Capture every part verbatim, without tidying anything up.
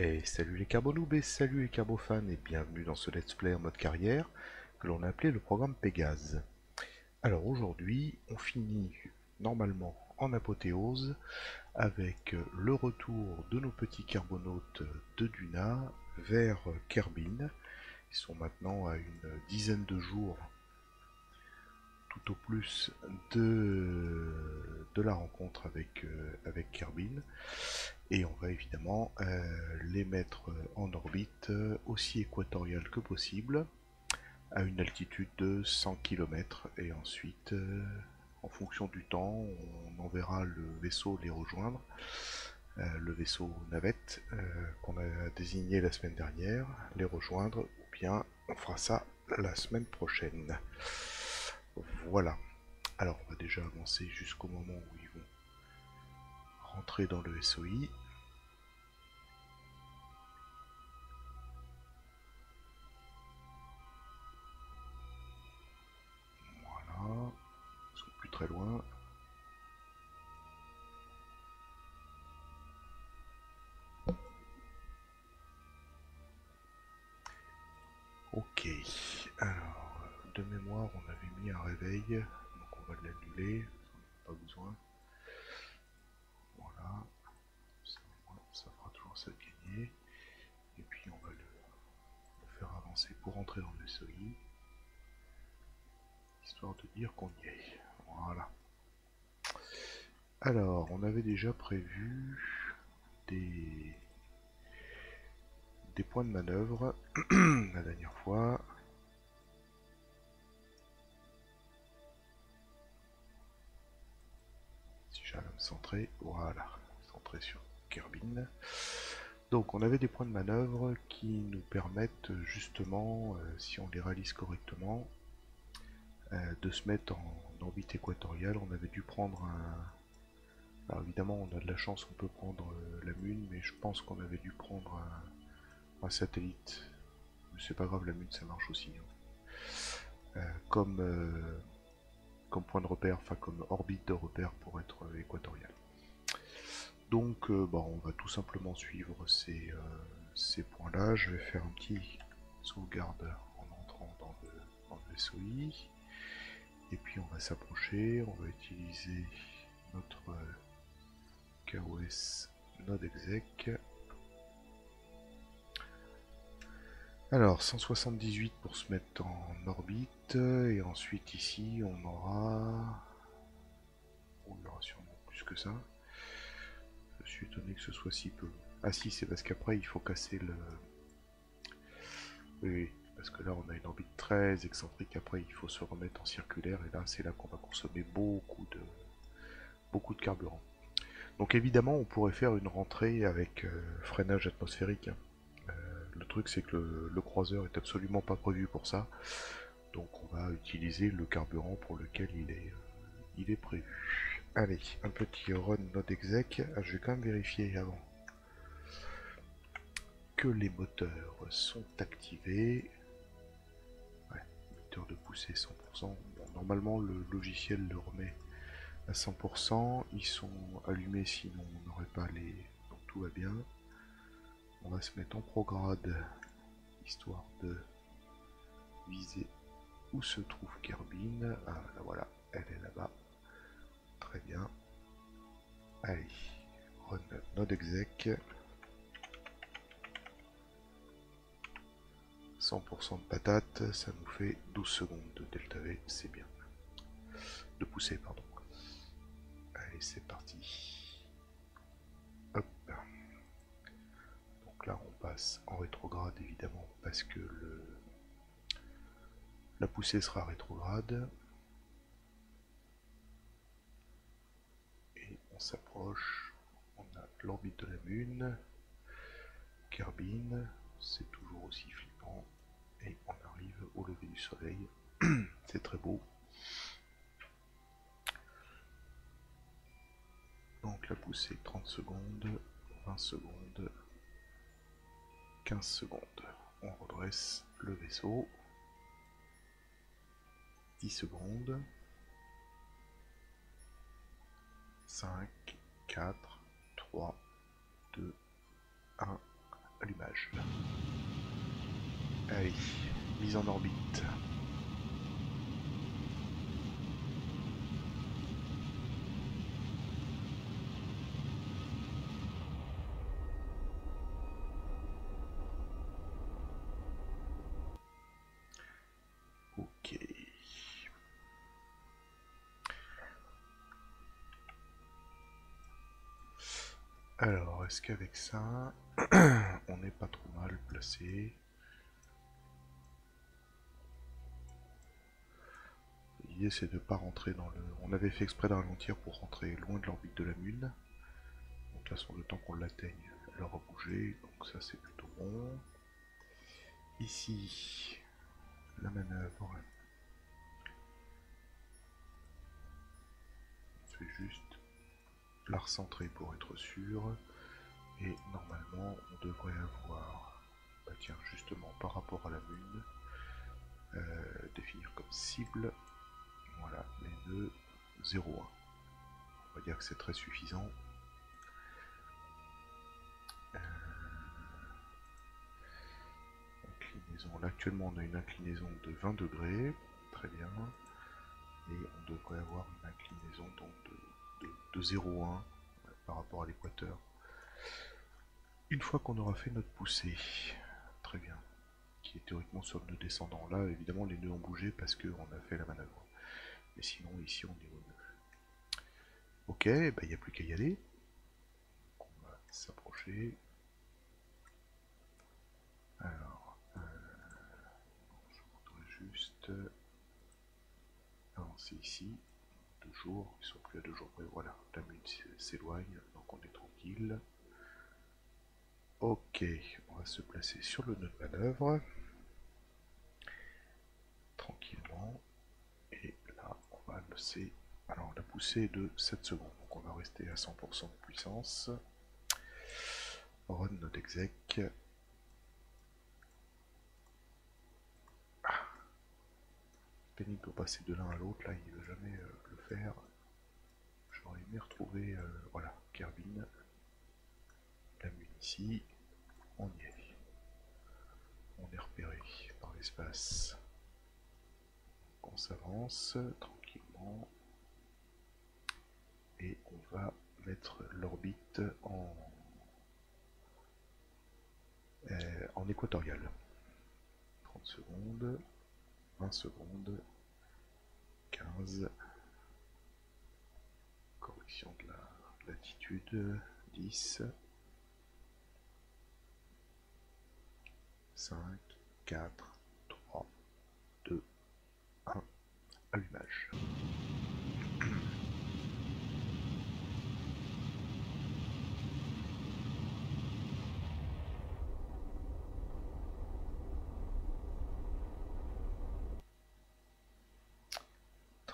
Et salut les Kerbaloubes et salut les Kerbofans et bienvenue dans ce let's play en mode carrière que l'on a appelé le programme Pégase. Alors aujourd'hui on finit normalement en apothéose avec le retour de nos petits Kerbonautes de Duna vers Kerbin. Ils sont maintenant à une dizaine de jours tout au plus de, de la rencontre avec, euh, avec Kerbin, et on va évidemment euh, les mettre en orbite aussi équatoriale que possible à une altitude de cent kilomètres, et ensuite euh, en fonction du temps on enverra le vaisseau les rejoindre, euh, le vaisseau navette euh, qu'on a désigné la semaine dernière les rejoindre, ou bien on fera ça la semaine prochaine. Voilà, alors on va déjà avancer jusqu'au moment où ils vont rentrer dans le S O I. Voilà, ils sont plus très loin. Ok, alors... de mémoire on avait mis un réveil, donc on va l'annuler, pas besoin. Voilà, ça, ça fera toujours ça de gagner, et puis on va le, le faire avancer pour entrer dans le S O I, histoire de dire qu'on y est. Voilà, alors on avait déjà prévu des, des points de manœuvre la dernière fois. Centré, voilà, centré sur Kerbin. Donc on avait des points de manœuvre qui nous permettent justement, euh, si on les réalise correctement, euh, de se mettre en, en orbite équatoriale. On avait dû prendre un... Alors évidemment on a de la chance, on peut prendre euh, la Mün, mais je pense qu'on avait dû prendre un, un satellite. Mais c'est pas grave, la Mün ça marche aussi. Hein. Euh, comme... Euh, comme point de repère, enfin comme orbite de repère pour être euh, équatorial. Donc euh, bah, on va tout simplement suivre ces, euh, ces points là. Je vais faire un petit sauvegarde en entrant dans le, dans le S O I, et puis on va s'approcher, on va utiliser notre euh, K O S node exec. Alors cent soixante-dix-huit pour se mettre en orbite, et ensuite ici on aura, on aura sûrement plus que ça. Je suis étonné que ce soit si peu. Ah si, c'est parce qu'après il faut casser le... Oui, parce que là on a une orbite très excentrique, après il faut se remettre en circulaire, et là c'est là qu'on va consommer beaucoup de beaucoup de carburant. Donc évidemment on pourrait faire une rentrée avec euh, freinage atmosphérique. Le truc c'est que le, le croiseur est absolument pas prévu pour ça, donc on va utiliser le carburant pour lequel il est, euh, il est prévu. Allez, un petit run node exec. Ah, je vais quand même vérifier avant que les moteurs sont activés. Ouais, moteur de poussée cent pour cent. Bon, normalement le logiciel le remet à cent pour cent, ils sont allumés sinon on n'aurait pas les... donc tout va bien. On va se mettre en prograde, histoire de viser où se trouve Kerbin. Ah, là, voilà, elle est là-bas. Très bien. Allez, run node exec. cent pour cent de patate, ça nous fait douze secondes de delta V, c'est bien. De poussée, pardon. Allez, c'est parti. Hop. Là, on passe en rétrograde évidemment parce que le... la poussée sera rétrograde, et on s'approche, on a l'orbite de la Mün, Kerbin, c'est toujours aussi flippant, et on arrive au lever du soleil, c'est très beau. Donc la poussée trente secondes, vingt secondes, quinze secondes, on redresse le vaisseau, dix secondes, cinq, quatre, trois, deux, un, pilotage. Allez, mise en orbite. Alors, est-ce qu'avec ça, on n'est pas trop mal placé? L'idée c'est de ne pas rentrer dans le... On avait fait exprès de ralentir pour rentrer loin de l'orbite de la Mün. Donc, de toute façon, le temps qu'on l'atteigne, elle aura bougé, donc ça c'est plutôt bon. Ici, la manœuvre. Je fais juste la recentrer pour être sûr, et normalement on devrait avoir, bah tiens justement par rapport à la Mün, euh, définir comme cible, voilà, les nœuds zéro un, on va dire que c'est très suffisant. Euh, inclinaison, là actuellement on a une inclinaison de vingt degrés, très bien, et on devrait avoir une inclinaison donc de de zéro virgule un par rapport à l'équateur. Une fois qu'on aura fait notre poussée, très bien, qui est théoriquement sur le nœud descendant, là évidemment les nœuds ont bougé parce qu'on a fait la manœuvre, mais sinon ici on est au nœud. Ok, il bah, n'y a plus qu'à y aller. Donc, on va s'approcher. Alors, euh, je voudrais juste avancer ici. Jours, ils sont plus à deux jours près, voilà, la Mün s'éloigne, donc on est tranquille. Ok, on va se placer sur le nœud de manœuvre, tranquillement, et là on va lancer, alors la poussée est de sept secondes, donc on va rester à cent pour cent de puissance. Run notre exec. Pénible pour passer de l'un à l'autre, là il ne veut jamais euh, le faire. J'aurais aimé retrouver, euh, voilà, Kerbin, la Mün ici, on y est, on est repéré par l'espace. On s'avance tranquillement et on va mettre l'orbite en, euh, en équatoriale. trente secondes. vingt secondes, quinze, correction de la latitude, dix, cinq, quatre, trois, deux, un, allumage.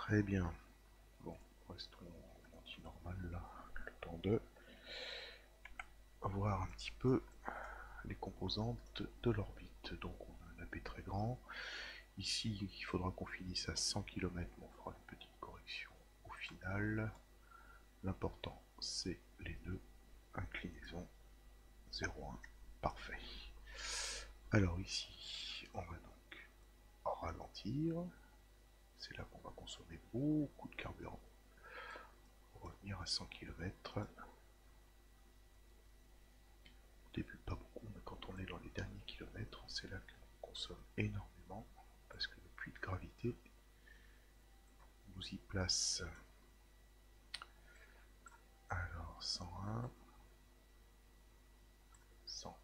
Très bien, bon, restons en anti-normal là, le temps de voir un petit peu les composantes de l'orbite. Donc on a un A P très grand, ici il faudra qu'on finisse à cent kilomètres, mais on fera une petite correction au final. L'important c'est les nœuds, inclinaison zéro virgule un, parfait. Alors ici on va donc ralentir. C'est là qu'on va consommer beaucoup de carburant. Pour revenir à cent kilomètres. Au début pas beaucoup, mais quand on est dans les derniers kilomètres, c'est là qu'on consomme énormément. Parce que le puits de gravité nous y place. Alors cent un. cent.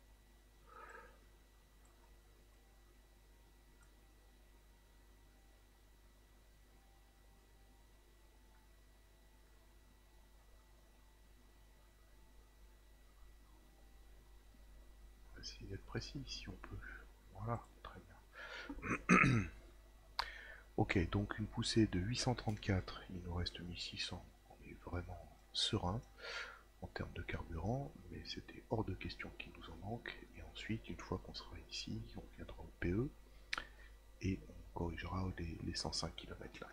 Essayer d'être précis si on peut. Voilà, très bien. Ok, donc une poussée de huit cent trente-quatre, il nous reste mille six cents, on est vraiment serein en termes de carburant, mais c'était hors de question qu'il nous en manque. Et ensuite, une fois qu'on sera ici, on viendra au P E et on corrigera les, les cent cinq kilomètres là.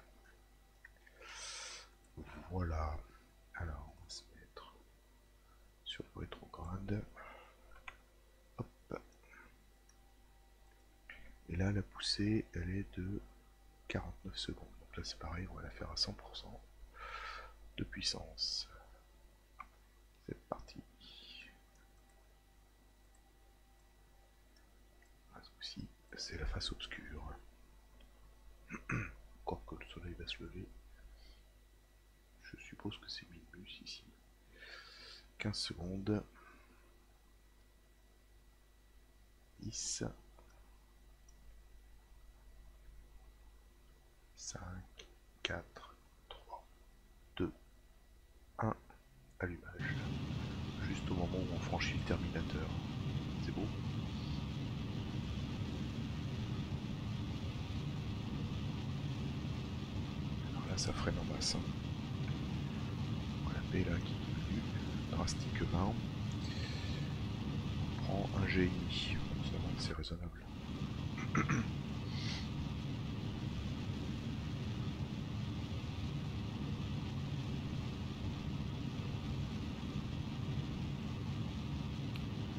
Voilà, alors on va se mettre sur le rétrograde. là la poussée elle est de quarante-neuf secondes, donc là c'est pareil, on va la faire à cent pour cent de puissance. C'est parti. Ah, ceci, c'est la face obscure. Encore que le soleil va se lever. Je suppose que c'est minus ici. quinze secondes. dix, cinq, quatre, trois, deux, un, allumage. Juste au moment où on franchit le terminateur. C'est beau. Alors là ça freine en masse. La paix là qui diminue drastiquement. On prend un G I. C'est raisonnable.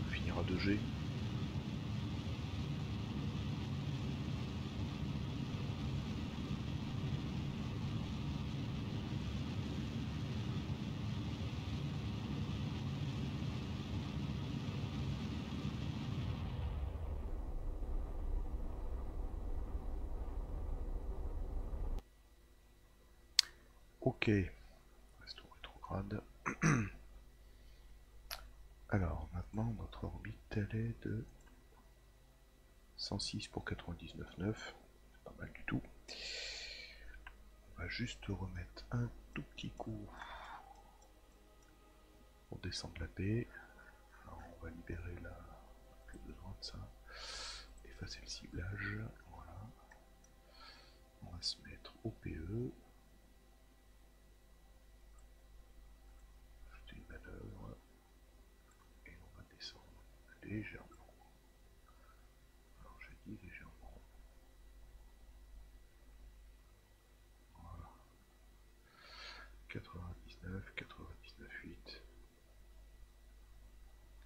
On finira deux G. Ok, restons rétrograde. Alors maintenant notre orbite elle est de cent six pour quatre-vingt-dix-neuf virgule neuf, c'est pas mal du tout. On va juste remettre un tout petit coup pour descendre la paix. Alors, on va libérer la... plus besoin de ça. Effacer le ciblage, voilà. On va se mettre au P E. Légèrement. Alors j'ai dit légèrement. Voilà. quatre-vingt-dix-neuf, quatre-vingt-dix-neuf virgule huit.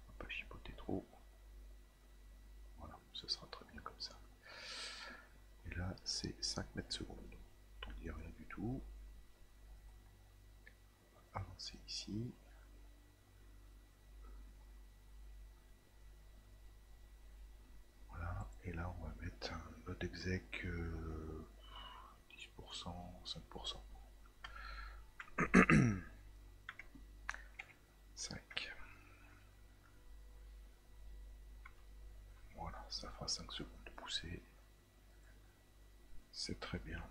On va pas chipoter trop. Voilà, ça sera très bien comme ça. Et là, c'est cinq mètres secondes. On n'y a rien du tout. On va avancer ici. Et là, on va mettre un mode exec euh, dix pour cent, cinq pour cent. cinq. Voilà, ça fera cinq secondes de poussée. C'est très bien.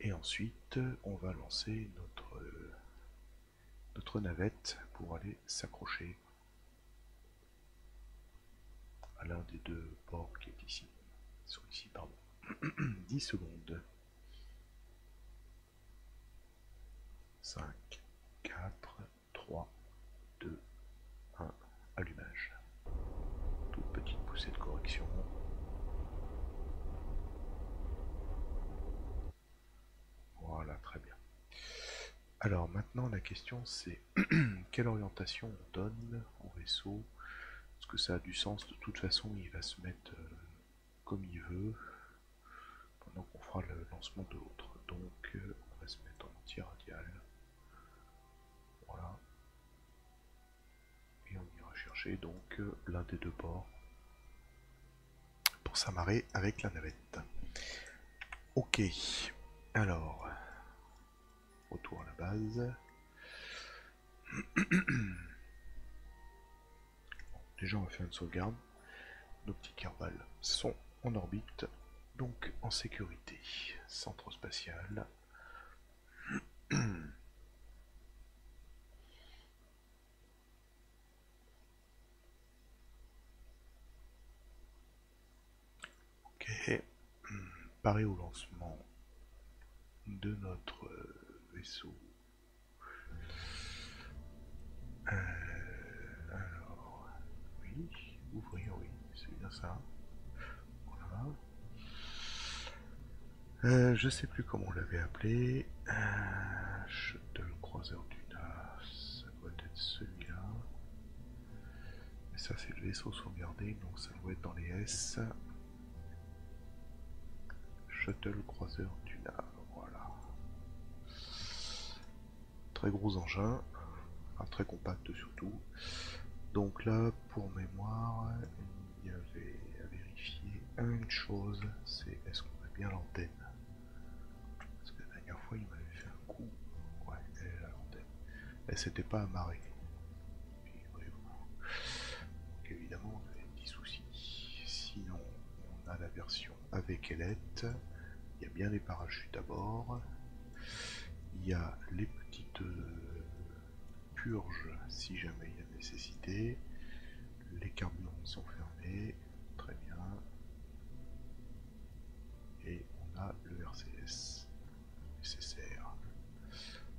Et ensuite, on va lancer notre... Euh, notre navette pour aller s'accrocher à l'un des deux ports qui est ici, sont ici, pardon. dix secondes. cinq, quatre, trois, deux, un, allumage. Toute petite poussée de correction. Voilà, très bien. Alors maintenant la question c'est quelle orientation on donne au vaisseau, parce que ça a du sens, de toute façon il va se mettre euh, comme il veut pendant qu'on fera le lancement de l'autre, donc euh, on va se mettre en anti-radial, voilà, et on ira chercher donc euh, l'un des deux ports pour s'amarrer avec la navette. Ok, alors... retour à la base. Bon, déjà on va faire une sauvegarde. Nos petits Kerbal sont en orbite, donc en sécurité. Centre spatial. Ok. Pareil au lancement de notre... vaisseau. Euh, alors, oui, ouvrir, oui, c'est bien ça. Voilà. Euh, je sais plus comment on l'avait appelé. Euh, shuttle croiseur Duna celui-là. Et ça, c'est le vaisseau sauvegardé, donc ça doit être dans les S. Shuttle croiseur Duna, voilà. Très gros engin, enfin, très compact surtout. Donc là, pour mémoire, il y avait à vérifier une chose, c'est est-ce qu'on a bien l'antenne? Parce que la dernière fois, il m'avait fait un coup. Ouais, elle est l'antenne. Elle s'était pas amarrée. Donc évidemment, on avait des petits soucis. Sinon, on a la version avec ailette. Il y a bien les parachutes à bord. Il y a les petites euh, purges si jamais il y a nécessité. Les carburants sont fermés, très bien. Et on a le R C S nécessaire.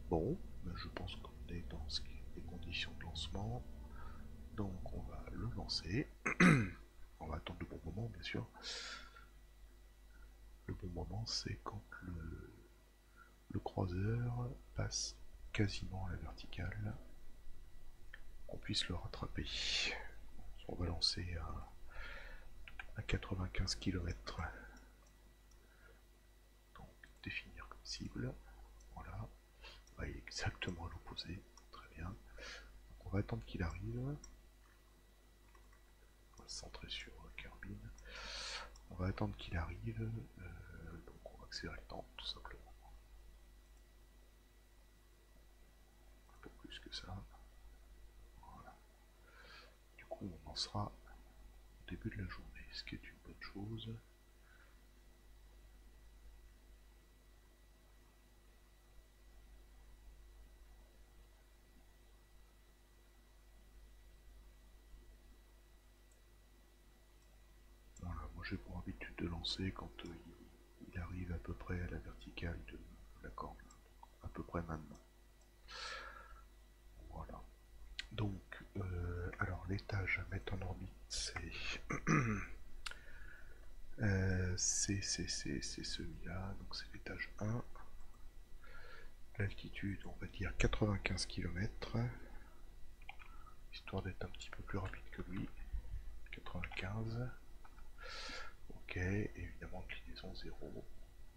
Bon, ben je pense qu'on est dans ce qui est les conditions de lancement. Donc on va le lancer. On va attendre le bon moment, bien sûr. Le bon moment, c'est quand le... le croiseur passe quasiment à la verticale, qu'on puisse le rattraper. On va lancer à, à quatre-vingt-quinze kilomètres. Donc définir comme cible, voilà. Bah, il est exactement à l'opposé, très bien. Donc, on va attendre qu'il arrive. On va se centrer sur Kerbin. On va attendre qu'il arrive, euh, donc on va accélérer le temps tout simplement. Plus que ça, voilà. Du coup on en sera au début de la journée, ce qui est une bonne chose. Voilà, moi j'ai pour habitude de lancer quand euh, il, il arrive à peu près à la verticale de la corde, à peu près maintenant. Voilà. Donc, euh, alors l'étage à mettre en orbite, c'est euh, c'est celui-là, donc c'est l'étage un. L'altitude, on va dire quatre-vingt-quinze kilomètres, histoire d'être un petit peu plus rapide que lui. quatre-vingt-quinze. Ok, et évidemment, inclinaison zéro.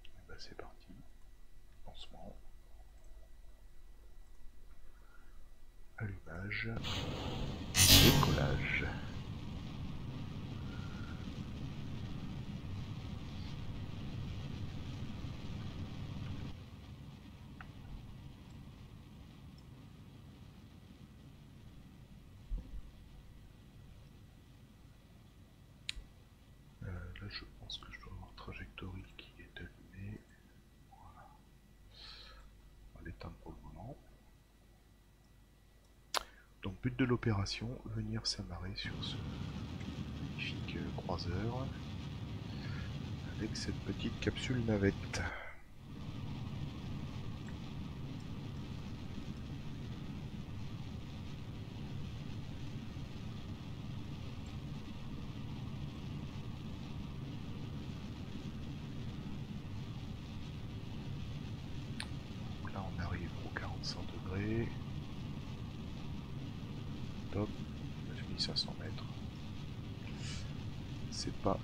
Et ben, c'est parti. Lancement. Allumage, décollage. Euh, là, je pense que je dois avoir trajectory qui est allumée. Voilà. On va l'éteindre pour le moment. Donc but de l'opération, venir s'amarrer sur ce magnifique croiseur avec cette petite capsule navette. Donc là on arrive au quarante-cinq degrés. Top, neuf mille cinq cents mètres. C'est pas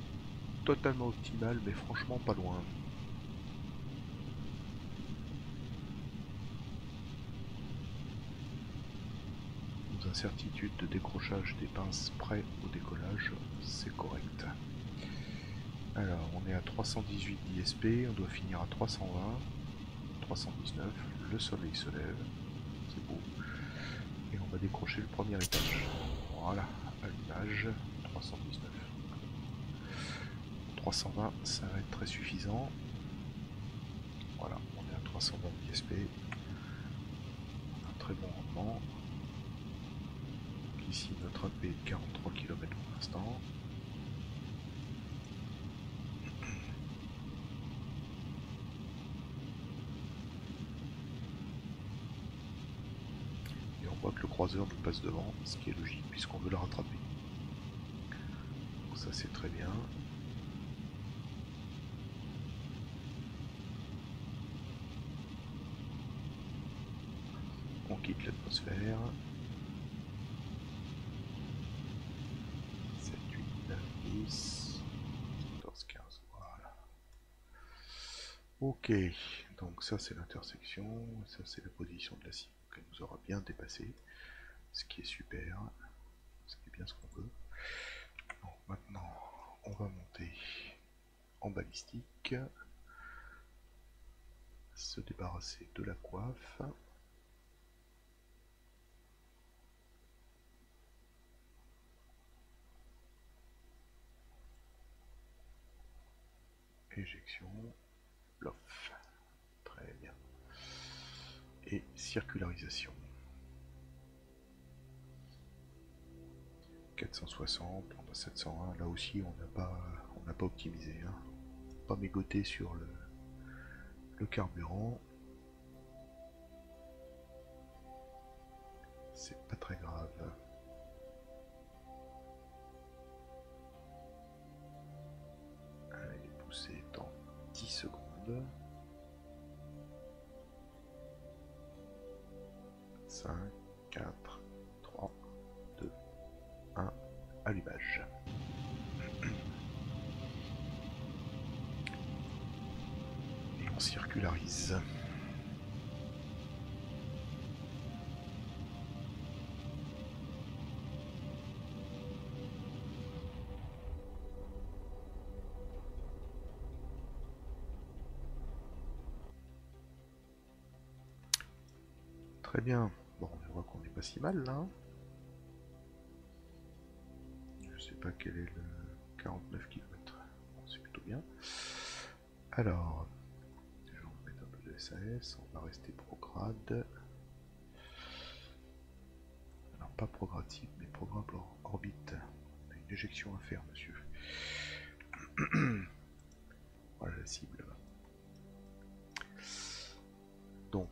totalement optimal, mais franchement pas loin. Nos incertitudes de décrochage des pinces près au décollage, c'est correct. Alors, on est à trois cent dix-huit d'I S P, on doit finir à trois cent vingt, trois cent dix-neuf, le soleil se lève, c'est beau. Et on va décrocher le premier étage. Voilà, allumage trois cent dix-neuf. trois cent vingt, ça va être très suffisant. Voilà, on est à trois cent vingt I S P. On a un très bon rendement. Donc ici, notre A P est de quarante-trois kilomètres pour l'instant. Que le croiseur nous passe devant, ce qui est logique puisqu'on veut le rattraper. Donc ça c'est très bien. On quitte l'atmosphère, dix, quatorze, quinze, voilà. Ok, donc ça c'est l'intersection, ça c'est la position de la cible qu'elle nous aura bien dépassé, ce qui est super, ce qui est bien ce qu'on veut. Donc maintenant on va monter en balistique, se débarrasser de la coiffe. Éjection, bluff, très bien, et circularisation, quatre cent soixante, on a sept cent un, là aussi on n'a pas, on n'a pas optimisé, hein. Pas mégoté sur le, le carburant, c'est pas très grave. C'est dans dix secondes. cinq, quatre, trois, deux, un, allumage. Et on circularise. Très bien, bon on voit qu'on n'est pas si mal là. Je sais pas quel est le quarante-neuf kilomètres. Bon, c'est plutôt bien. Alors, je vais mettre un peu de S A S, on va rester prograde. Alors pas prograde type, mais prograde orbite. On a une éjection à faire, monsieur. Voilà la cible là. Donc.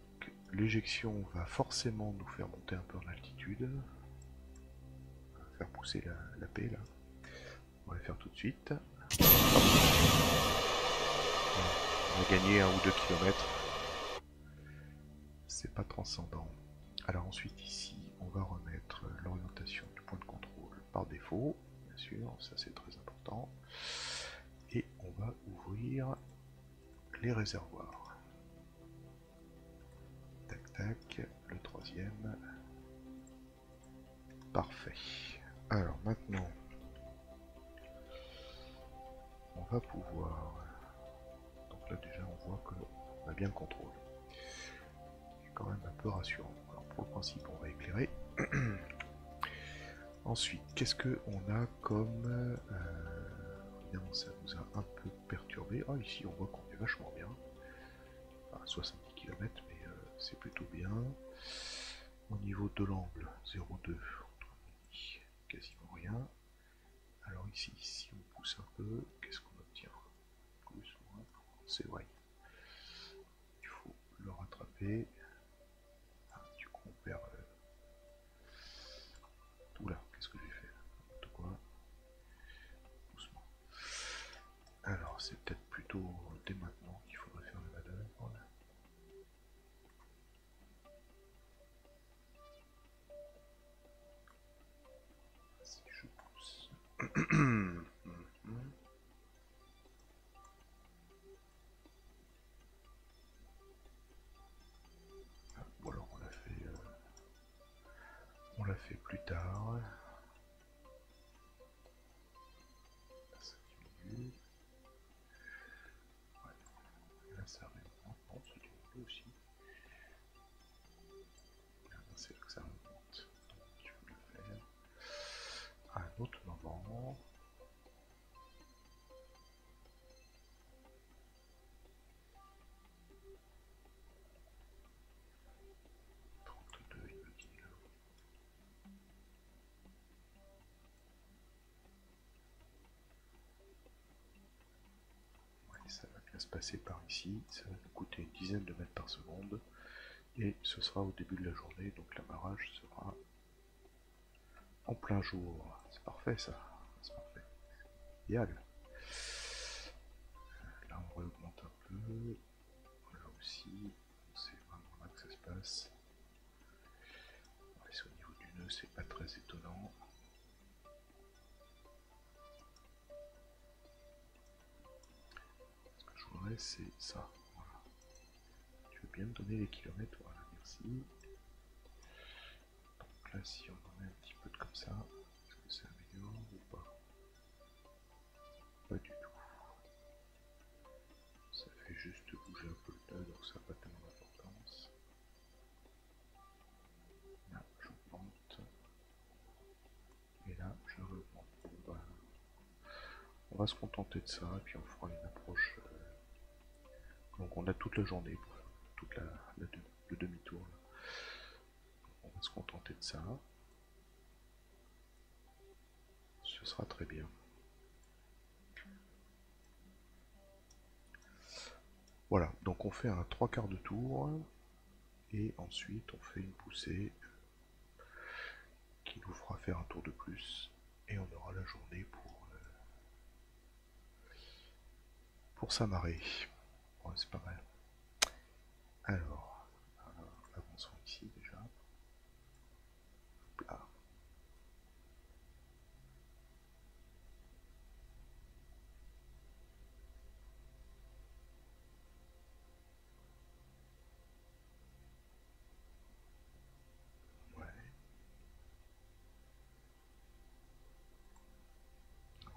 L'éjection va forcément nous faire monter un peu en altitude. On va faire pousser la, la paix là. On va la faire tout de suite. On va gagner un ou deux kilomètres. C'est pas transcendant. Alors ensuite ici, on va remettre l'orientation du point de contrôle par défaut. Bien sûr, ça c'est très important. Et on va ouvrir les réservoirs. Tac, le troisième. Parfait. Alors maintenant, on va pouvoir. Donc là déjà on voit qu'on a bien le contrôle. C'est quand même un peu rassurant. Alors pour le principe on va éclairer. Ensuite, qu'est-ce que on a comme. Euh, évidemment ça nous a un peu perturbé. Ah ici on voit qu'on est vachement bien. Enfin, soixante-dix kilomètres mais. C'est plutôt bien. Au niveau de l'angle, zéro virgule deux, quasiment rien. Alors ici, si on pousse un peu, qu'est-ce qu'on obtient? Plus ou moins, c'est vrai. Il faut le rattraper. Ah, du coup, on perd euh... tout là. Qu'est-ce que j'ai fait? N'importe quoi. Doucement. Alors, c'est peut-être plutôt dès maintenant qu'il faudrait faire la manœuvre. Voilà. Ou alors on l'a fait, euh, on l'a fait plus tard. Là ça diminue. Ouais. Là ça remonte, non, ça diminue aussi. Là c'est là que ça remonte. Donc il faut le faire à un autre moment. Se passer par ici, ça va nous coûter une dizaine de mètres par seconde et ce sera au début de la journée, donc l'amarrage sera en plein jour. C'est parfait ça, c'est parfait, idéal. Là on réaugmente un peu, là aussi, c'est vraiment là que ça se passe. Au niveau du nœud, c'est pas très étonnant. après c'est ça. Voilà. Tu veux bien me donner les kilomètres? Voilà, merci. Donc là, si on en met un petit peu de comme ça, est-ce que c'est améliorant ou pas? Pas du tout. Ça fait juste bouger un peu le tas, donc ça n'a pas tellement d'importance. Là, j'augmente. Et là, je remonte. Voilà. On va se contenter de ça, et puis on fera une approche. Donc on a toute la journée, pour toute la, la de, le demi-tour. On va se contenter de ça. Ce sera très bien. Voilà, donc on fait un trois quarts de tour, et ensuite on fait une poussée qui nous fera faire un tour de plus, et on aura la journée pour... pour s'amarrer. Ouais, c'est pas mal. Alors, alors avançons ici déjà. Hop là. Ouais.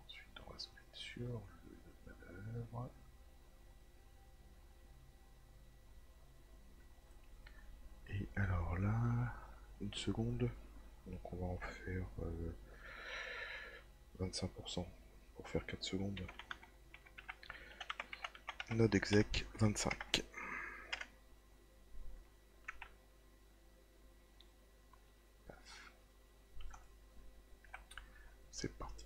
Ensuite on va se mettre sur et alors là une seconde, donc on va en faire euh, vingt-cinq pour cent pour faire quatre secondes. Node exec vingt-cinq. C'est parti.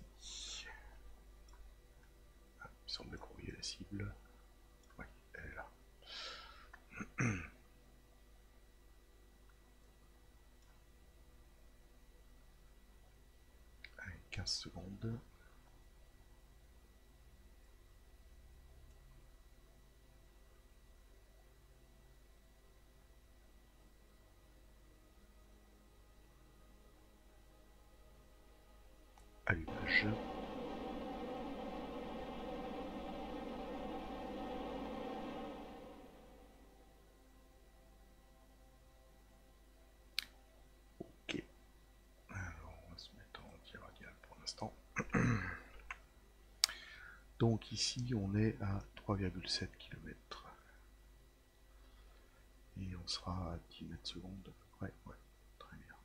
Il semble qu'on y ait la cible. Oui, elle est là. Allez, quinze secondes. Allumage. Donc ici on est à trois virgule sept kilomètres et on sera à dix mètres secondes à peu près. Ouais, très bien.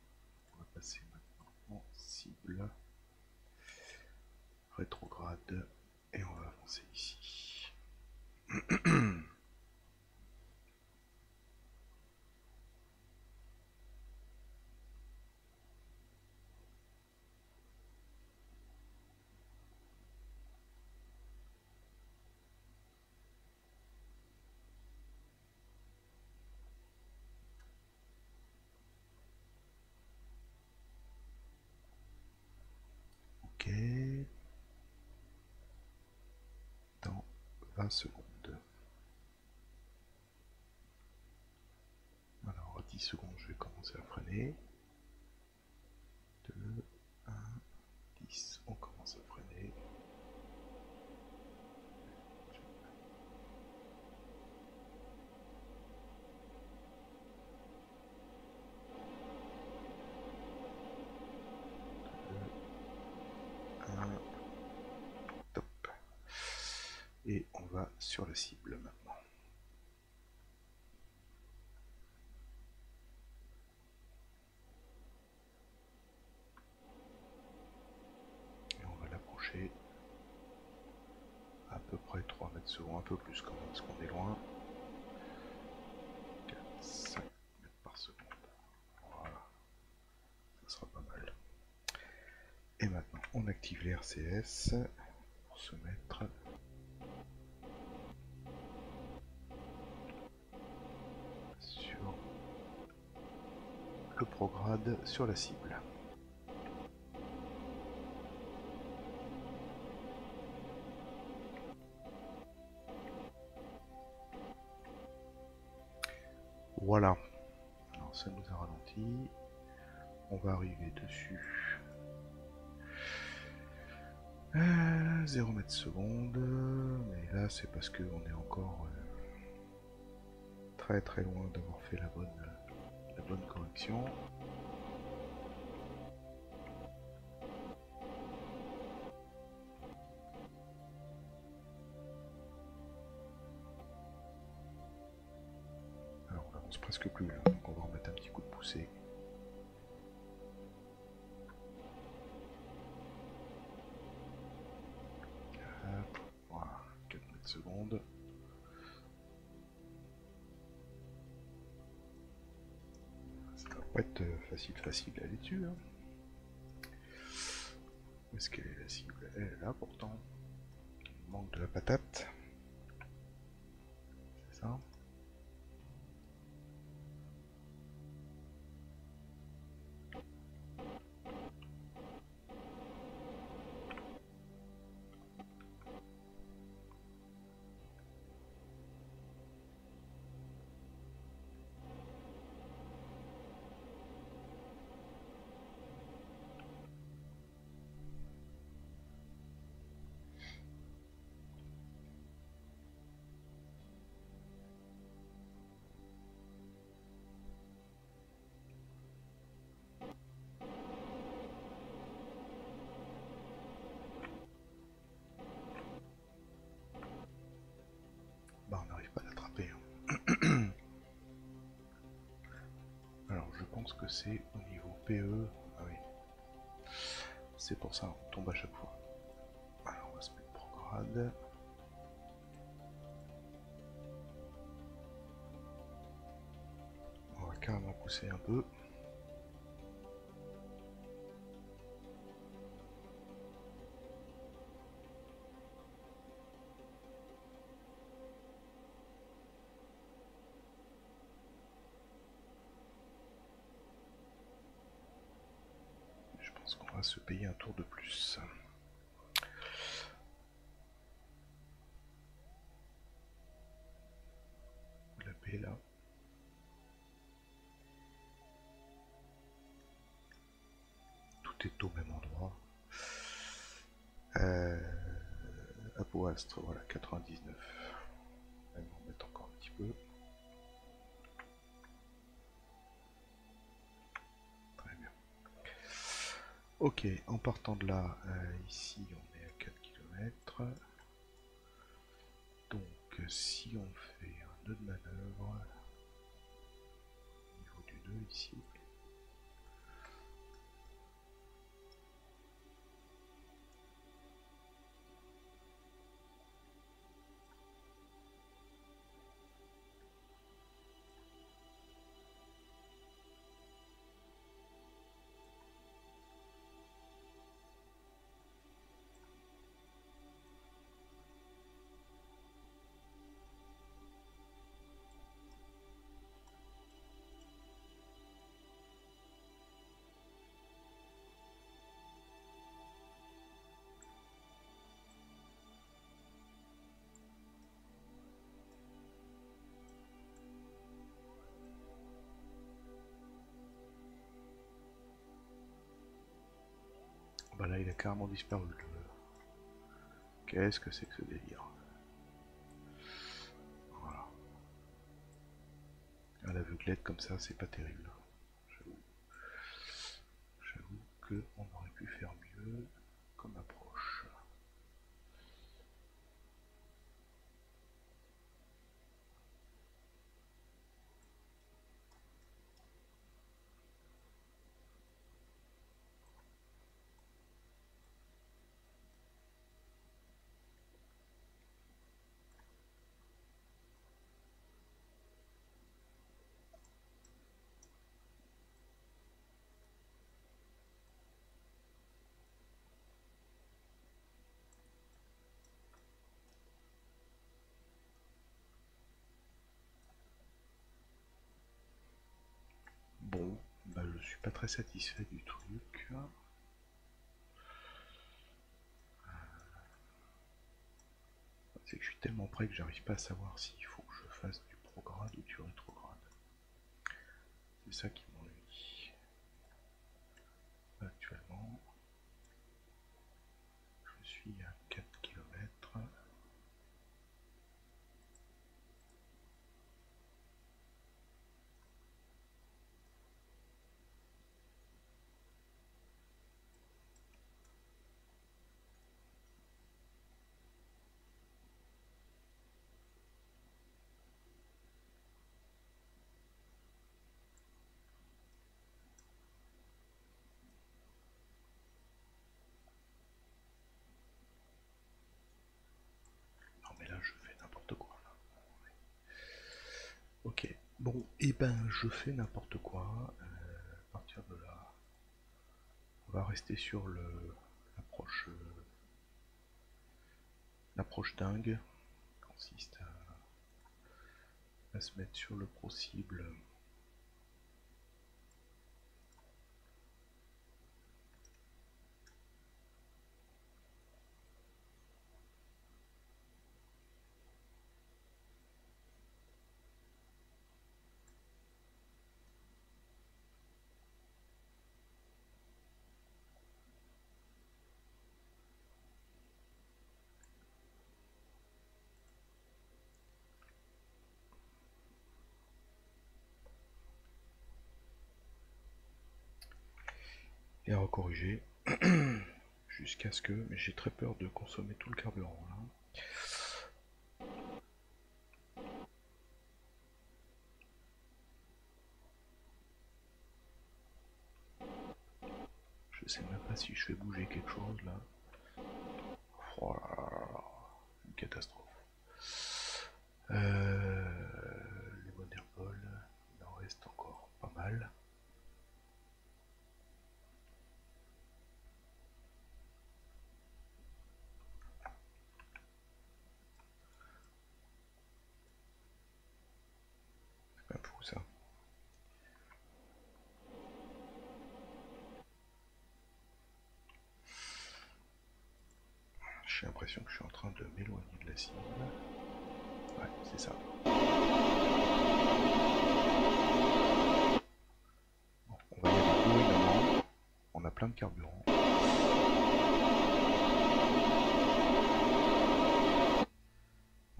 On va passer maintenant en cible rétrograde et on va avancer ici. Dans vingt secondes. Alors, dix secondes, je vais commencer à freiner. deux, un, dix, on commence à freiner. Et on va sur la cible maintenant. Et on va l'approcher à peu près trois mètres secondes, un peu plus quand même, parce qu'on est loin. quatre, cinq mètres par seconde. Voilà. Ça sera pas mal. Et maintenant, on active les R C S pour se mettre... le prograde sur la cible. Voilà. Alors ça nous a ralenti. On va arriver dessus. Euh, zéro mètre seconde, mais là c'est parce que on est encore euh, très très loin d'avoir fait la bonne, la bonne correction. Alors on avance presque plus là, donc on va remettre un petit coup de poussée. Seconde. Ça va pas être facile facile d'aller dessus. Hein. Où est-ce qu'elle est la cible? Elle est là pourtant. Il manque de la patate. C'est ça. Que c'est au niveau P E, ah oui, c'est pour ça on tombe à chaque fois. Alors on va se mettre prograde. On va carrément pousser un peu. Se payer un tour de plus. Vous la paix là. Tout est au même endroit. Euh, Apoastre, voilà, quatre-vingt-dix-neuf. On va en mettre encore un petit peu. Ok, en partant de là, euh, ici on est à quatre kilomètres. Donc si on fait un nœud de manœuvre, au niveau du nœud ici, bah là il a carrément disparu le... Qu'est-ce que c'est que ce délire? Voilà. À l'aveuglette comme ça c'est pas terrible. J'avoue. J'avoue que on aurait pu faire mieux comme approche. Bon, bah je suis pas très satisfait du truc. C'est que je suis tellement près que j'arrive pas à savoir s'il faut que je fasse du prograde ou du rétrograde. C'est ça qui m'ennuie. Actuellement, je suis Ok, bon, et eh ben je fais n'importe quoi. Euh, à partir de là, on va rester sur le l'approche euh, l'approche dingue, qui consiste à, à se mettre sur le pro cible. Et à recorriger jusqu'à ce que, mais j'ai très peur de consommer tout le carburant là. Je sais même pas si je fais bouger quelque chose là. Oh là là là, une catastrophe. Euh, les bonnes airballs, il en reste encore pas mal. Ça. J'ai l'impression que je suis en train de m'éloigner de la cible. Ouais, c'est ça. Bon, on va y aller globalement. On a plein de carburant. On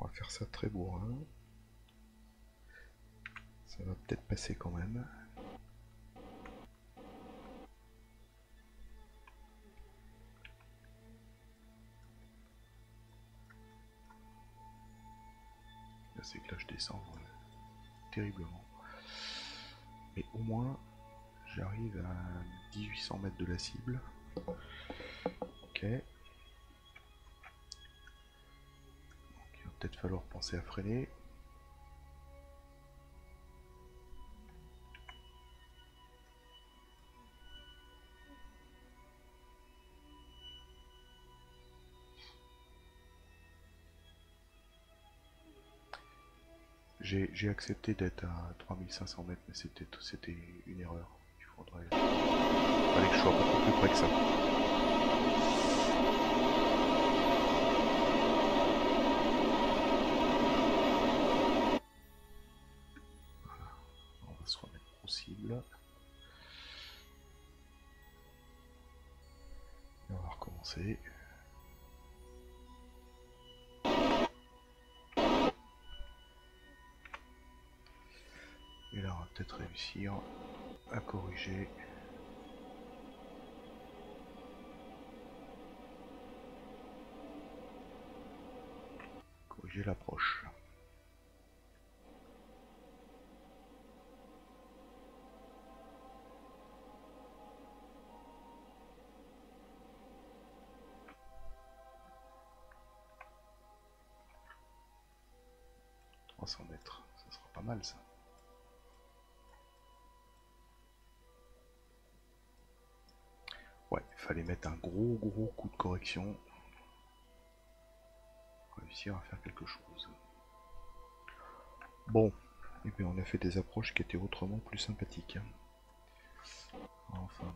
va faire ça très bourrin. Ça va peut-être passer quand même. Là c'est que là je descends euh, terriblement. Mais au moins j'arrive à mille huit cents mètres de la cible. Ok. Donc il va peut-être falloir penser à freiner. J'ai accepté d'être à trois mille cinq cents mètres, mais c'était une erreur. Il faudrait, il fallait que je sois beaucoup plus près que ça. Voilà. On va se remettre aux cibles. Et on va recommencer. Et là on va peut-être réussir à corriger. Corriger l'approche. trois cents mètres, ça sera pas mal ça. Ouais, il fallait mettre un gros gros coup de correction pour réussir à faire quelque chose. Bon, et bien on a fait des approches qui étaient autrement plus sympathiques. Enfin bon.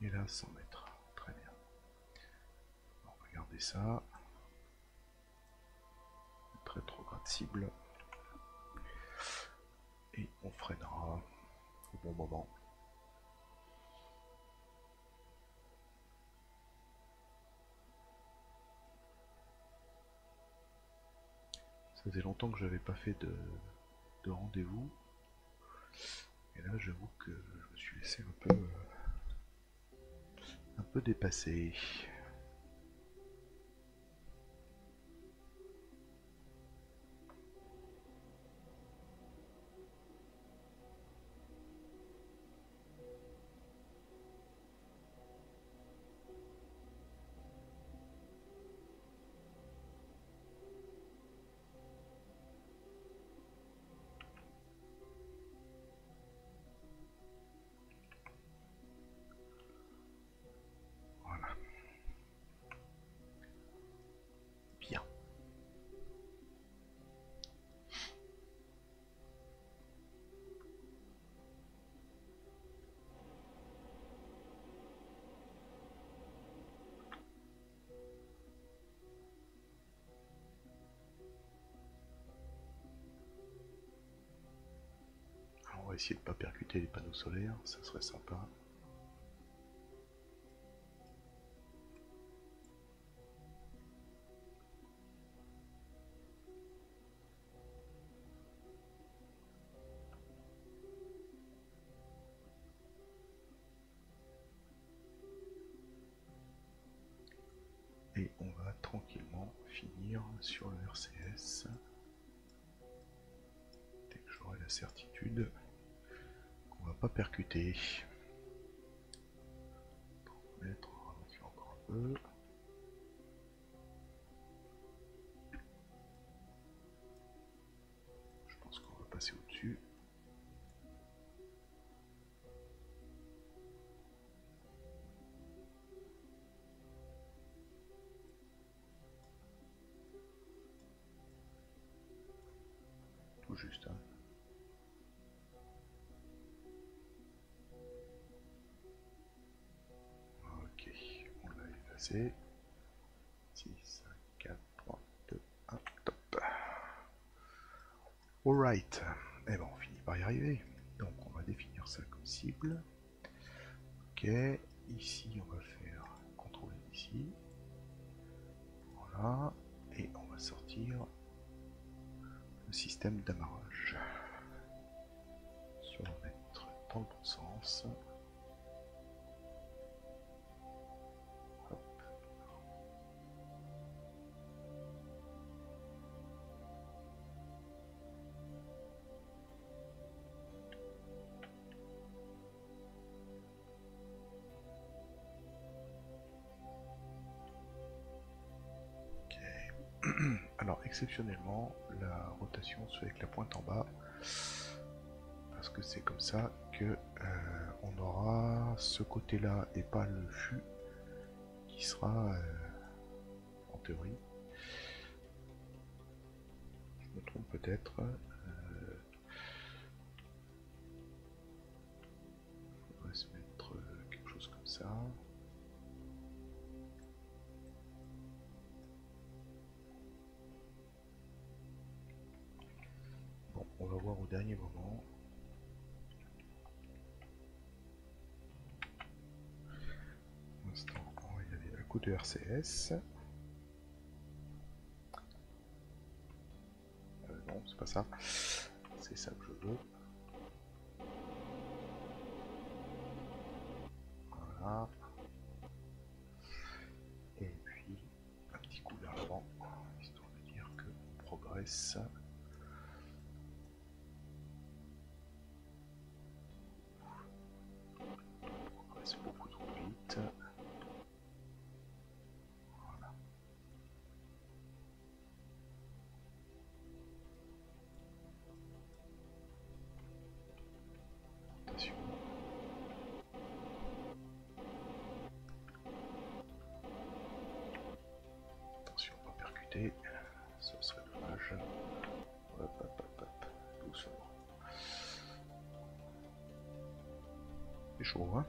Et là, cent mètres. Très bien. On va garder ça. Rétrograde cible. Et on freinera au bon moment. Ça Ça faisait longtemps que j'avais pas fait de, de rendez-vous. Et là j'avoue que je me suis laissé un peu un peu dépassé. Essayer de ne pas percuter les panneaux solaires, ça serait sympa. Et on va tranquillement finir sur le R C S dès que j'aurai la certitude. Pas percuter. Pour mettre, on ralentit encore un peu. Je pense qu'on va passer au-dessus. Tout juste, hein. six, cinq, quatre, trois, deux, un, top. Alright, et ben on finit par y arriver. Donc on va définir ça comme cible. Ok, ici on va faire contrôler ici. Voilà, et on va sortir le système d'amarrage. Sur le mettre dans le bon sens. Exceptionnellement, la rotation se fait avec la pointe en bas parce que c'est comme ça que euh, on aura ce côté là et pas le fût qui sera euh, en théorie. Je me trompe peut-être. Euh, on va se mettre quelque chose comme ça. On va voir au dernier moment. Pour l'instant, on va y aller à coup de R C S. Euh, non, c'est pas ça. C'est ça que je veux. Voilà. Et puis, un petit coup vers l'avant, histoire de dire qu'on progresse. Beaucoup trop vite. Voilà. Attention. Attention, pas percuter, ce serait dommage. Hop, hop, hop, hop. Doucement. C'est chaud, hein?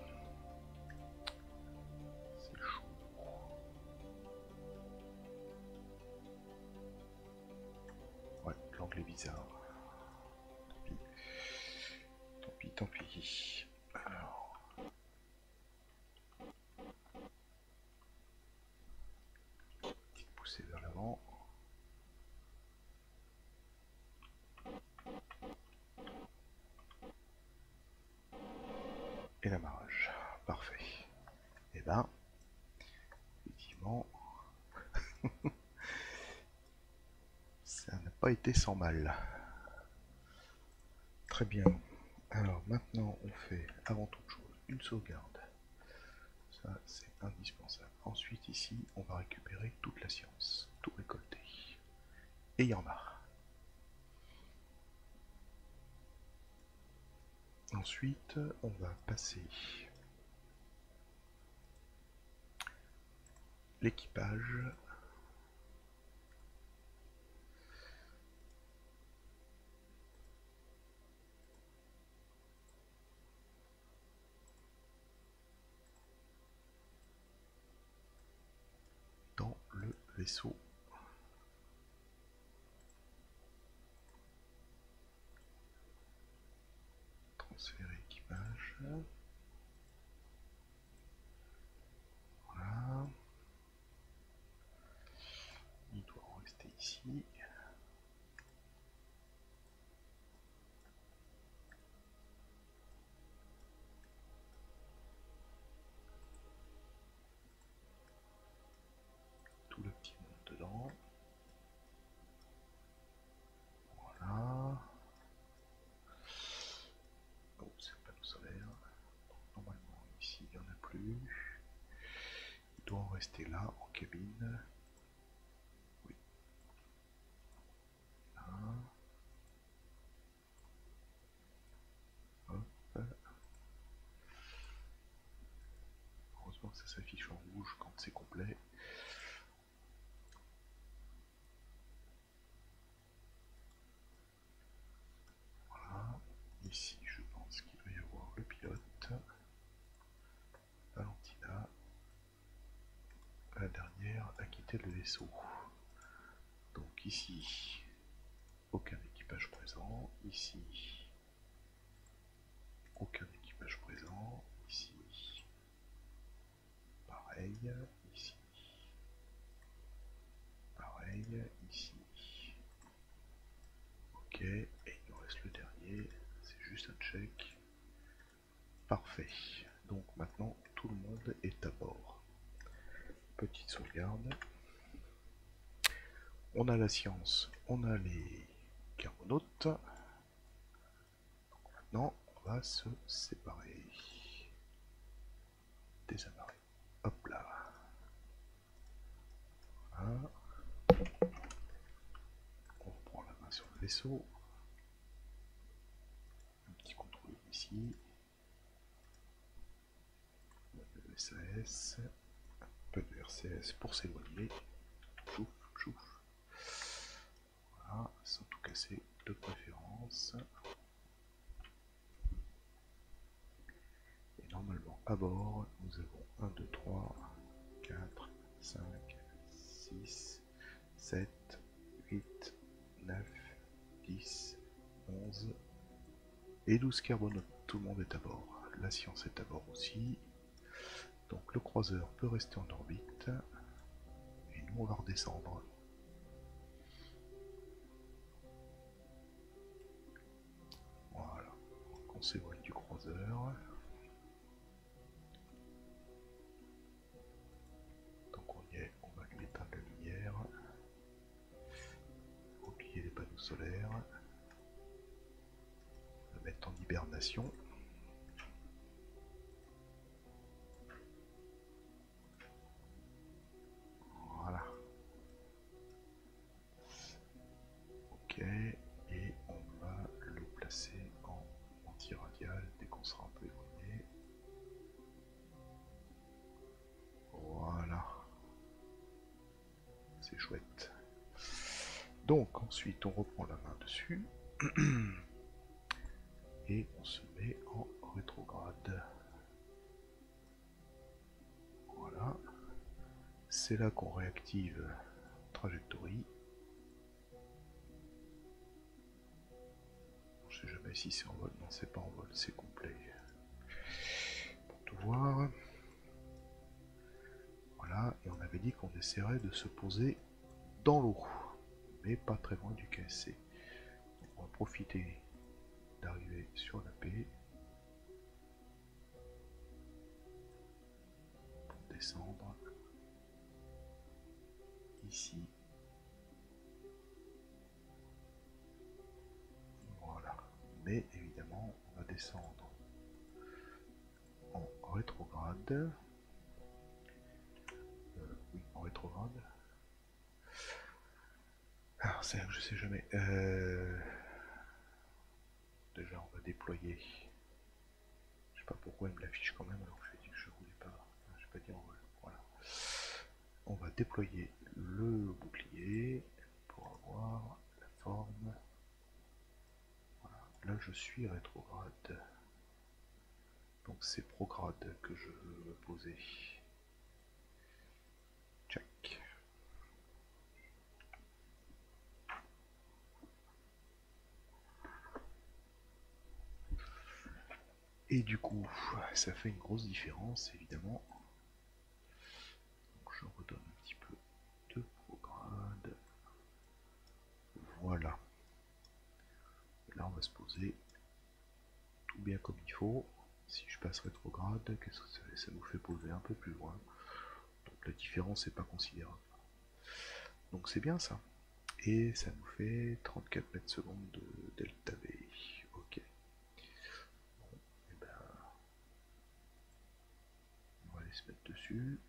Bizarre. Tant pis. Tant pis, tant pis. Alors. Petite poussée vers l'avant. et l'amarrage. Parfait. Et ben, effectivement, ça n'a pas été sans mal. Très bien. Alors maintenant, on fait avant toute chose une sauvegarde. Ça, c'est indispensable. Ensuite, ici, on va récupérer toute la science, tout récolter. Et y en barre. Ensuite, on va passer l'équipage. Dans le vaisseau. Transférer équipage. Voilà. Il doit en rester ici. Le petit monde dedans. Voilà. Oh, c'est le panneau solaire. Normalement, ici, il n'y en a plus. Il doit en rester là, en cabine. Oui. Là. Hop. Heureusement que ça s'affiche en rouge quand c'est complet. Ici, je pense qu'il doit y avoir le pilote, Valentina, la dernière à quitter le vaisseau. Donc ici, aucun équipage présent, ici, aucun équipage présent, ici, pareil, ici, pareil, ici, ok, et il nous reste le dernier. Juste un check. Parfait. Donc maintenant tout le monde est à bord. Petite sauvegarde. On a la science, on a les carbonautes. Donc maintenant on va se séparer. Désamarrer. Hop là. Voilà. On reprend la main sur le vaisseau. Ici, le S A S, un peu de R C S pour s'éloigner, chouf, chouf, voilà, sans tout casser de préférence, et normalement à bord, nous avons un, deux, trois, quatre, cinq, six, sept, huit, neuf, dix, onze, et douze carbonautes, tout le monde est à bord. La science est à bord aussi. Donc le croiseur peut rester en orbite. Et nous on va redescendre. Voilà. Donc on s'éloigne du croiseur. Donc on y est, on va lui éteindre la lumière. Oublier les panneaux solaires. En hibernation. Voilà. Ok. Et on va le placer en anti-radial dès qu'on sera un peu éloigné. Voilà. C'est chouette. Donc ensuite on reprend la main dessus. Et on se met en rétrograde. Voilà. C'est là qu'on réactive trajectory. Je ne sais jamais si c'est en vol. Non, c'est pas en vol, c'est complet. Pour tout voir. Voilà. Et on avait dit qu'on essaierait de se poser dans l'eau. Mais pas très loin du K S C. Donc on va profiter d'arriver sur la P. descendre ici. Voilà. Mais évidemment, on va descendre en rétrograde. Euh, oui, en rétrograde. Alors, c'est vrai que je sais jamais. Euh... Déjà, on va déployer. Je sais pas pourquoi il me l'affiche quand même, alors que je lui ai dit que je voulais pas. Je vais pas dire en vol. Voilà. On va déployer le bouclier pour avoir la forme. Voilà. Là, je suis rétrograde. Donc, c'est prograde que je veux poser. Check. Et du coup, ça fait une grosse différence, évidemment. Donc je redonne un petit peu de prograde. Voilà. Et là, on va se poser tout bien comme il faut. Si je passe rétrograde, qu'est-ce que ça fait? Ça nous fait poser un peu plus loin. Donc la différence n'est pas considérable. Donc c'est bien ça. Et ça nous fait trente-quatre mètres secondes de delta V. Ok. Se mettre dessus.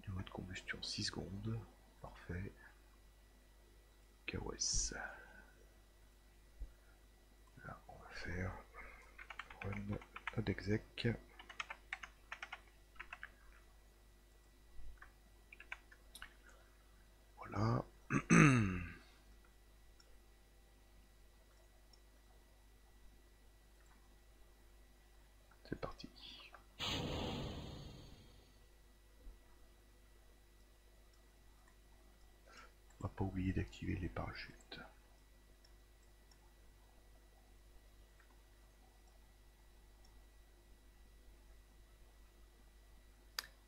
Niveau de combustion six secondes, parfait. K O S. Là on va faire run adexec. Voilà. Parti. On va pas oublier d'activer les parachutes.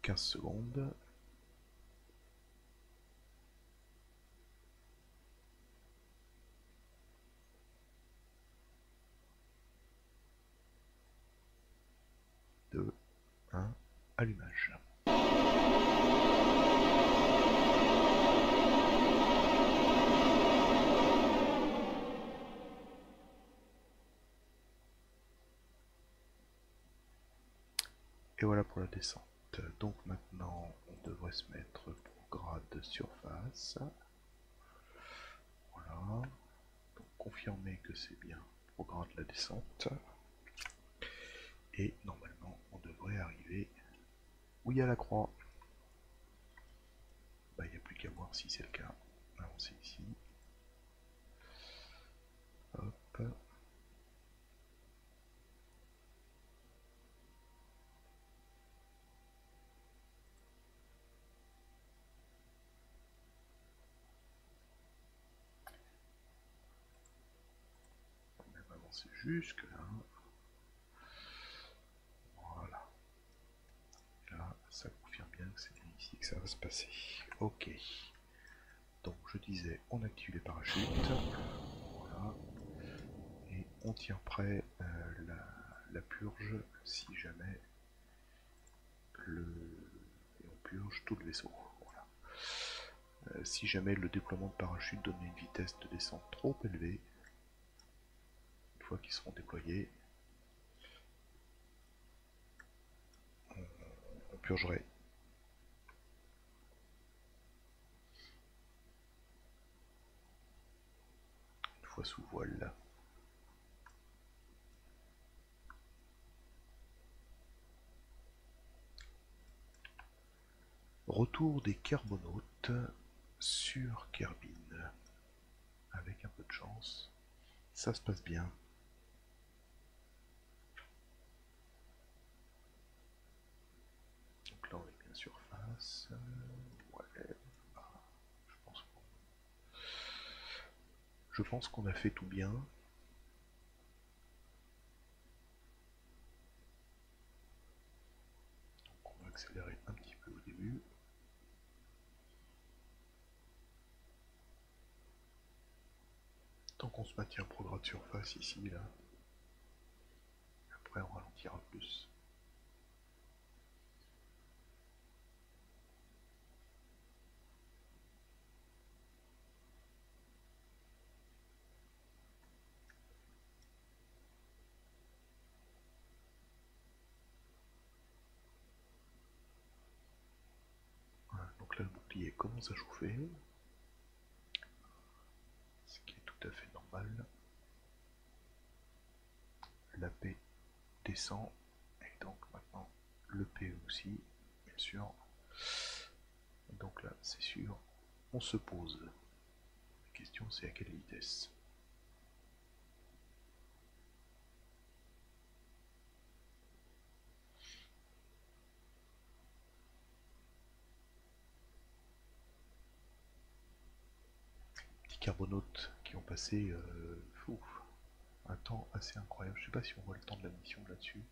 quinze secondes. deux, un, allumage. Et voilà pour la descente. Donc maintenant, on devrait se mettre pour grade surface. Voilà. Donc confirmer que c'est bien pour grade la descente. Et normalement, on devrait arriver où il y a la croix. Bah, il n'y a plus qu'à voir si c'est le cas. Avancer ici. Hop. On va même avancer jusque là. Ça confirme bien que c'est bien ici que ça va se passer. Ok. Donc je disais, on active les parachutes. Voilà. Et on tient prêt euh, la, la purge si jamais le... Et on purge tout le vaisseau. Voilà. Euh, si jamais le déploiement de parachutes donnait une vitesse de descente trop élevée, une fois qu'ils seront déployés, purgerait. Une fois sous voile là. Retour des Kerbonautes sur Kerbin. Avec un peu de chance, ça se passe bien. Surface, ouais, bah, je pense qu'on je pense qu'on a fait tout bien. Donc on va accélérer un petit peu au début. Tant qu'on se maintient en progrès de surface ici, là, après on ralentira plus. Donc là, le bouclier commence à chauffer. Ce qui est tout à fait normal. La P descend. Et donc maintenant, le P aussi, bien sûr. Donc là, c'est sûr, on se pose. La question, c'est à quelle vitesse ? Carbonautes qui ont passé euh, fou, un temps assez incroyable. Je sais pas si on voit le temps de la mission là-dessus.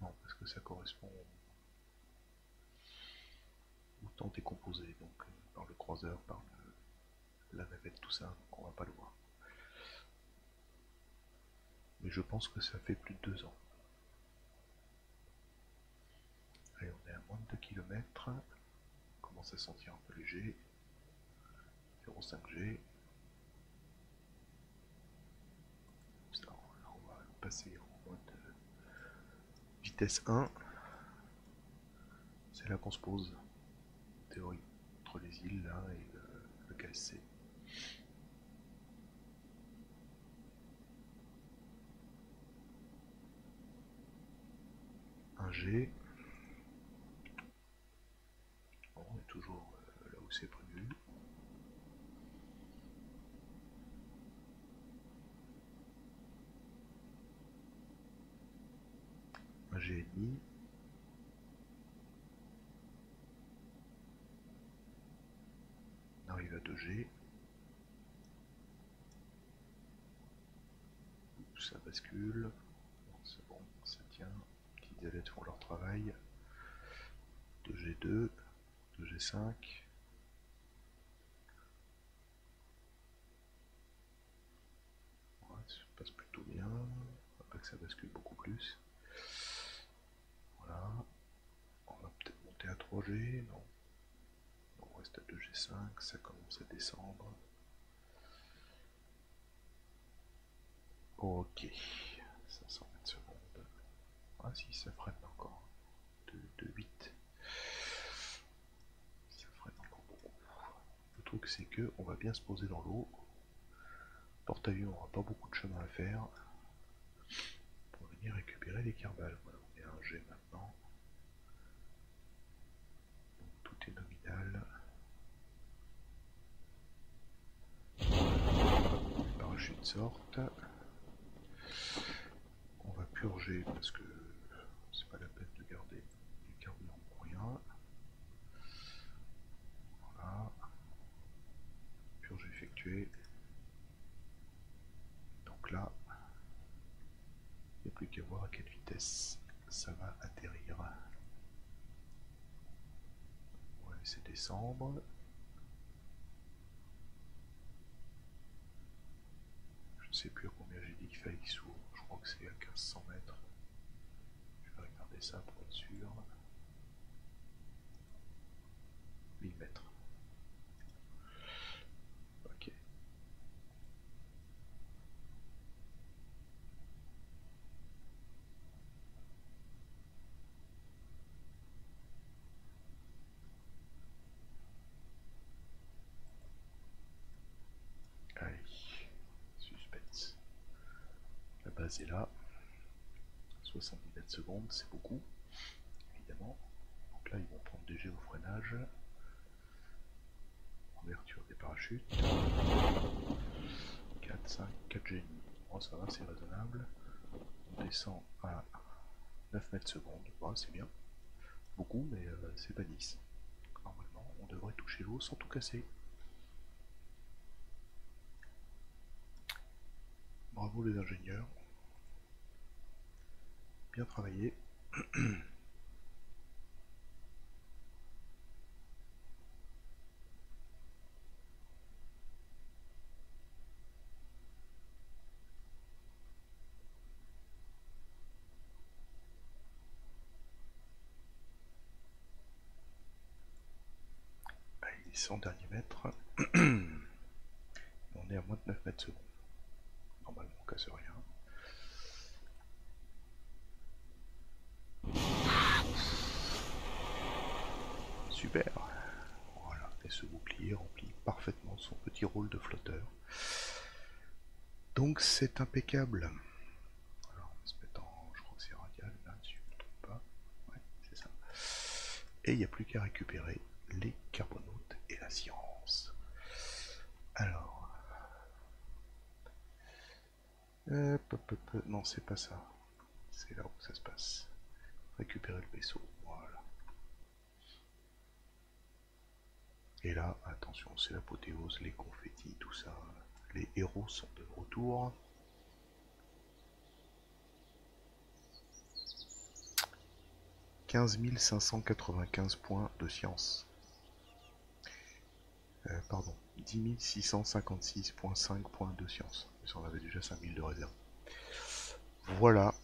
Non, parce que ça correspond au temps décomposé, donc euh, par le croiseur, par le, la navette, tout ça, donc on va pas le voir. Mais je pense que ça fait plus de deux ans. Allez, on est à moins de deux kilomètres. On commence à sentir un peu léger. zéro virgule cinq G. Là, on va passer en mode vitesse un. C'est là qu'on se pose, en théorie, entre les îles là et le, le K S C. un G. Bon, on est toujours là où c'est prévu. un G et demi. On arrive à deux G. Ça bascule. C'est bon, ça tient. Les petites ailettes font leur travail. deux G deux. deux G cinq. Ouais, ça passe plutôt bien. On va pas que ça bascule beaucoup plus. Voilà, on va peut-être monter à trois G, non, on reste à deux G cinq, ça commence à descendre. Ok, cinq cents mètres secondes, ah si, ça freine encore, deux virgule huit, ça freine encore beaucoup. Le truc c'est que on va bien se poser dans l'eau, porte-avions n'aura pas beaucoup de chemin à faire pour venir récupérer les Kerbal. Voilà. un G maintenant, donc tout est nominal. Les parachutes sortent, on va purger parce que c'est pas la peine de garder les carburants pour rien. Voilà, purge effectuée. Donc là, il n'y a plus qu'à voir à quelle vitesse ça va atterrir. On va laisser descendre. Je ne sais plus à combien j'ai dit qu'il fallait qu'il s'ouvre. Je crois que c'est à mille cinq cents mètres. Je vais regarder ça pour être sûr. mille mètres. Ok. C'est là, soixante-dix mètres secondes, c'est beaucoup, évidemment. Donc là, ils vont prendre des jets au freinage, ouverture des parachutes, quatre, cinq, quatre G. Oh, ça va, c'est raisonnable. On descend à neuf mètres secondes, oh, c'est bien, beaucoup, mais euh, c'est pas dix. Donc, normalement, on devrait toucher l'eau sans tout casser. Bravo les ingénieurs. Bien travaillé. Allez, les cent derniers mètres. On est à moins de neuf mètres secondes. Normalement, on casse rien. Super. ce bouclier remplit parfaitement son petit rôle de flotteur. Donc c'est impeccable. Alors on va se mettre en, je crois que c'est radial, là dessus, je ne me trompe pas. Ouais, c'est ça. Et il n'y a plus qu'à récupérer les carbonautes et la science. Alors... Euh, peu, peu, peu. Non, c'est pas ça. C'est là où ça se passe. Récupérer le vaisseau, voilà. Et là, attention, c'est l'apothéose, les confettis, tout ça. Les héros sont de retour. quinze mille cinq cent quatre-vingt-quinze points de science. Euh, pardon, dix mille six cent cinquante-six virgule cinq points de science. On avait déjà cinq mille de réserve. Voilà,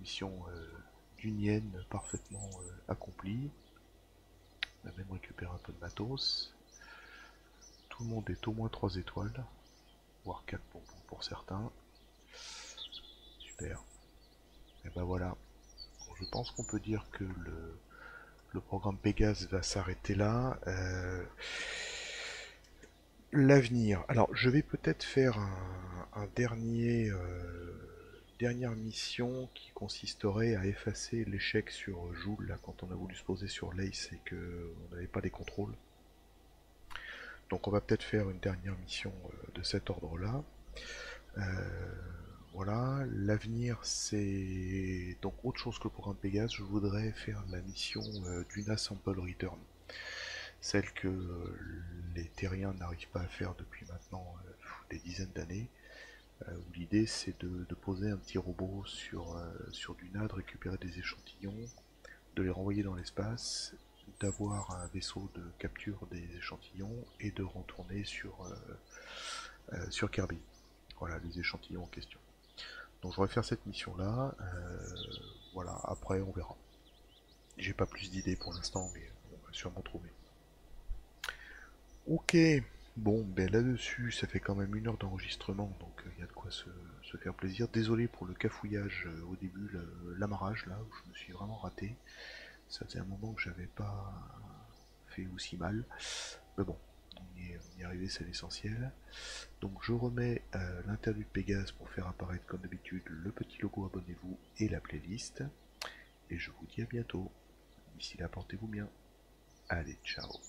mission euh, d'une hyène parfaitement euh, accomplie. On a même récupéré un peu de matos. Tout le monde est au moins trois étoiles, voire quatre bonbons pour certains. Super. Et ben voilà. Bon, je pense qu'on peut dire que le, le programme Pégase va s'arrêter là. Euh... L'avenir. Alors, je vais peut-être faire un, un dernier, euh, dernière mission qui consisterait à effacer l'échec sur Joule, là, quand on a voulu se poser sur l'Ace et que on n'avait pas les contrôles. Donc, on va peut-être faire une dernière mission euh, de cet ordre-là. Euh, voilà. L'avenir, c'est donc autre chose que le programme Pégase. Je voudrais faire la mission euh, Duna Sample Return. Celle que les terriens n'arrivent pas à faire depuis maintenant euh, des dizaines d'années, euh, où l'idée c'est de, de poser un petit robot sur, euh, sur Duna, de récupérer des échantillons, de les renvoyer dans l'espace, d'avoir un vaisseau de capture des échantillons et de retourner sur, euh, euh, sur Kerbin. Voilà les échantillons en question. Donc je vais faire cette mission là, euh, voilà, après on verra. J'ai pas plus d'idées pour l'instant, mais on va sûrement trouver. Ok, bon, ben là-dessus, ça fait quand même une heure d'enregistrement, donc il euh, y a de quoi se, se faire plaisir. Désolé pour le cafouillage euh, au début, l'amarrage, là, où je me suis vraiment raté. Ça faisait un moment que j'avais pas fait aussi mal. Mais bon, on y est, on y est arrivé, c'est l'essentiel. Donc je remets euh, l'interlude Pégase pour faire apparaître, comme d'habitude, le petit logo abonnez-vous et la playlist. Et je vous dis à bientôt. D'ici là, portez-vous bien. Allez, ciao.